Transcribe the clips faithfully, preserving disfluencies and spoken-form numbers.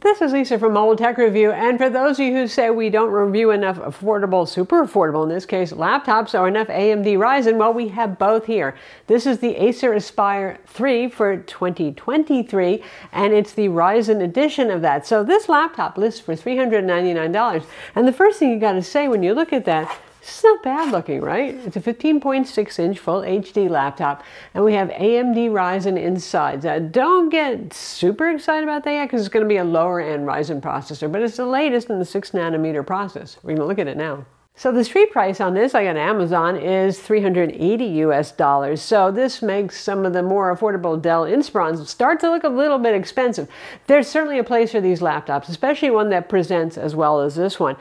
This is Lisa from Mobile Tech Review, and for those of you who say we don't review enough affordable, super affordable in this case, laptops or enough A M D Ryzen, well, we have both here. This is the Acer Aspire three for twenty twenty-three, and it's the Ryzen edition of that. So this laptop lists for three hundred ninety-nine dollars, and the first thing you got to say when you look at that, it's not bad looking, right? It's a fifteen point six inch full H D laptop, and we have A M D Ryzen inside. Now, don't get super excited about that yet, because it's going to be a lower end Ryzen processor, but it's the latest in the six nanometer process. We're going to look at it now. So the street price on this, like on Amazon, is three hundred eighty US dollars. So this makes some of the more affordable Dell Inspirons start to look a little bit expensive. There's certainly a place for these laptops, especially one that presents as well as this one.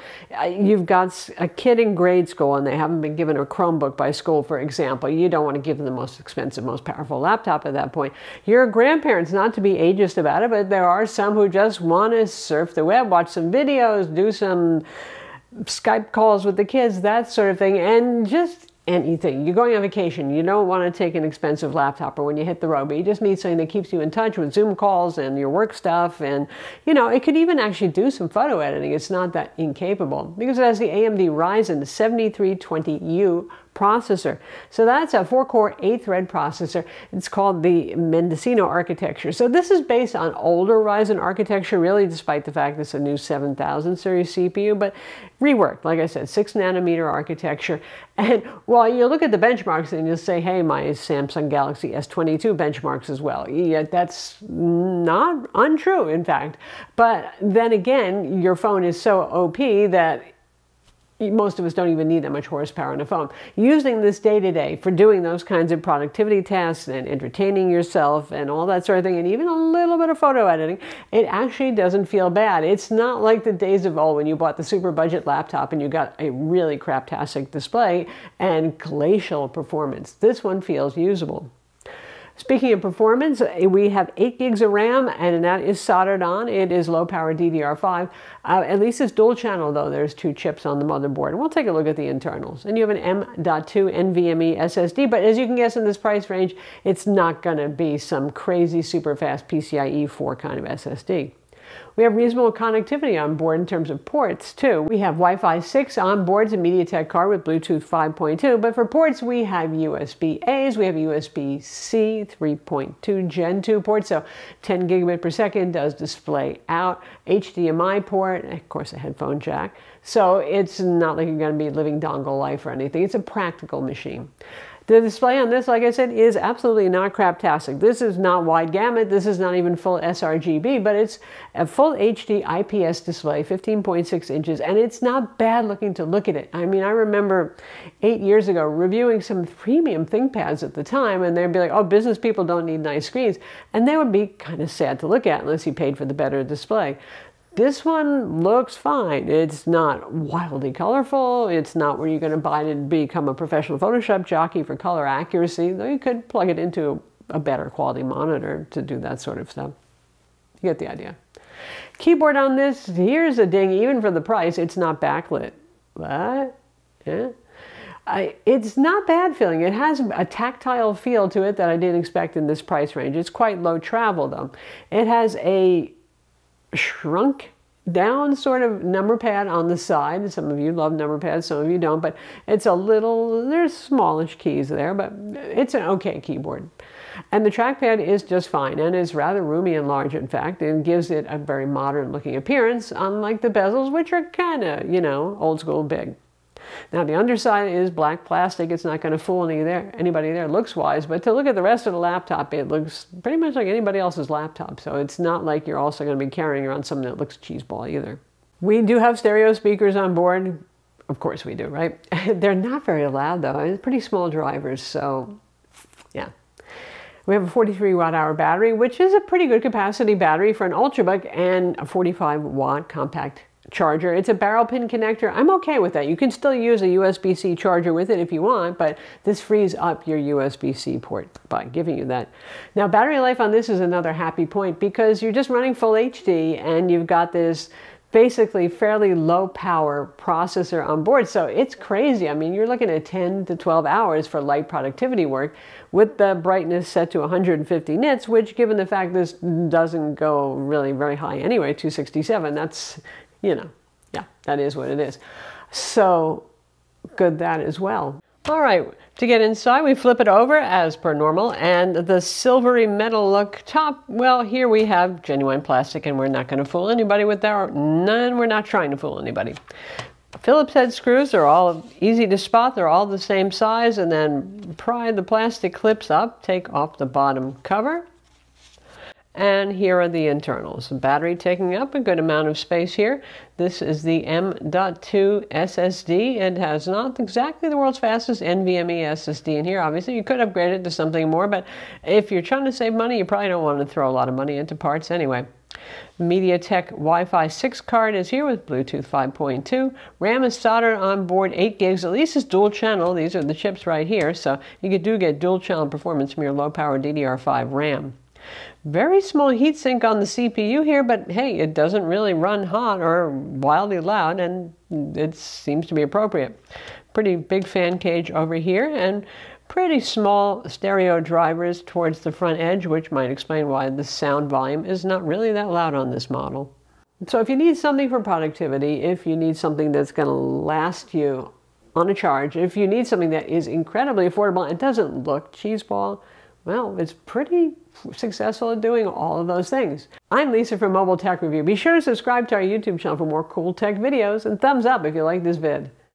You've got a kid in grade school and they haven't been given a Chromebook by school, for example. You don't want to give them the most expensive, most powerful laptop at that point. Your grandparents, not to be ageist about it, but there are some who just want to surf the web, watch some videos, do some Skype calls with the kids, that sort of thing, and just anything. You're going on vacation, you don't want to take an expensive laptop or when you hit the road, but you just need something that keeps you in touch with Zoom calls and your work stuff, and you know, it could even actually do some photo editing. It's not that incapable, because it has the A M D Ryzen seventy-three twenty U processor. So that's a four-core, eight-thread processor. It's called the Mendocino architecture. So this is based on older Ryzen architecture, really, despite the fact it's a new seven thousand series C P U, but reworked, like I said, six nanometer architecture. And while you look at the benchmarks and you'll say, hey, my Samsung Galaxy S twenty-two benchmarks as well. Yeah, that's not untrue, in fact. But then again, your phone is so O P that most of us don't even need that much horsepower in a phone. Using this day to day for doing those kinds of productivity tasks and entertaining yourself and all that sort of thing, and even a little bit of photo editing, it actually doesn't feel bad. It's not like the days of old when you bought the super budget laptop and you got a really craptastic display and glacial performance. This one feels usable. Speaking of performance, we have eight gigs of RAM, and that is soldered on. It is low power D D R five. Uh, at least it's dual channel, though. There's two chips on the motherboard. We'll take a look at the internals. And you have an M dot two NVMe S S D, but as you can guess in this price range, it's not going to be some crazy super fast P C I E four kind of S S D. We have reasonable connectivity on board in terms of ports, too. We have Wi-Fi six on board, a MediaTek card with Bluetooth five point two, but for ports we have U S B A's, we have U S B C three point two Gen two ports, so ten gigabit per second does display out, H D M I port, and of course a headphone jack. So it's not like you're going to be living dongle life or anything. It's a practical machine. The display on this, like I said, is absolutely not craptastic. This is not wide gamut. This is not even full s R G B, but it's a full H D I P S display, fifteen point six inches, and it's not bad looking to look at it. I mean, I remember eight years ago reviewing some premium ThinkPads at the time, and they'd be like, oh, business people don't need nice screens. And they would be kind of sad to look at unless you paid for the better display. This one looks fine. It's not wildly colorful. It's not where you're going to buy it and become a professional Photoshop jockey for color accuracy, though you could plug it into a better quality monitor to do that sort of stuff. You get the idea. Keyboard on this, here's a ding, even for the price, it's not backlit. What? Yeah. I, it's not bad feeling. It has a tactile feel to it that I didn't expect in this price range. It's quite low travel, though. It has a shrunk down sort of number pad on the side. Some of you love number pads, some of you don't, but it's a little, there's smallish keys there, but it's an okay keyboard. And the trackpad is just fine and is rather roomy and large, in fact, and gives it a very modern looking appearance, unlike the bezels, which are kind of, you know, old school big. Now the underside is black plastic. It's not going to fool any there, anybody there looks wise, but to look at the rest of the laptop, it looks pretty much like anybody else's laptop. So it's not like you're also going to be carrying around something that looks cheeseball either. We do have stereo speakers on board. Of course we do, right? They're not very loud though. It's pretty small drivers. So yeah. We have a forty-three watt hour battery, which is a pretty good capacity battery for an Ultrabook, and a forty-five watt compact charger. It's a barrel pin connector. I'm okay with that. You can still use a U S B C charger with it if you want, but this frees up your U S B C port by giving you that. Now, battery life on this is another happy point, because you're just running full H D and you've got this basically fairly low power processor on board. So it's crazy. I mean, you're looking at ten to twelve hours for light productivity work with the brightness set to one hundred fifty nits, which, given the fact this doesn't go really very high anyway, two sixty-seven, that's, you know, yeah, that is what it is. So good that as well. All right, to get inside, we flip it over as per normal, and the silvery metal look top, well, here we have genuine plastic, and we're not gonna fool anybody with that, or none, we're not trying to fool anybody. Phillips head screws are all easy to spot, they're all the same size, and then pry the plastic clips up, take off the bottom cover, and here are the internals. The battery taking up a good amount of space here. This is the M dot two S S D. It has not exactly the world's fastest NVMe S S D in here. Obviously, you could upgrade it to something more, but if you're trying to save money, you probably don't want to throw a lot of money into parts anyway. MediaTek Wi-Fi six card is here with Bluetooth five point two. RAM is soldered on board, eight gigs. At least it's dual channel. These are the chips right here, so you do get dual channel performance from your low-power D D R five RAM. Very small heatsink on the C P U here, but hey, it doesn't really run hot or wildly loud, and it seems to be appropriate. Pretty big fan cage over here, and pretty small stereo drivers towards the front edge, which might explain why the sound volume is not really that loud on this model. So if you need something for productivity, if you need something that's going to last you on a charge, if you need something that is incredibly affordable and doesn't look cheeseball, well, it's pretty successful at doing all of those things. I'm Lisa from Mobile Tech Review. Be sure to subscribe to our YouTube channel for more cool tech videos, and thumbs up if you like this vid.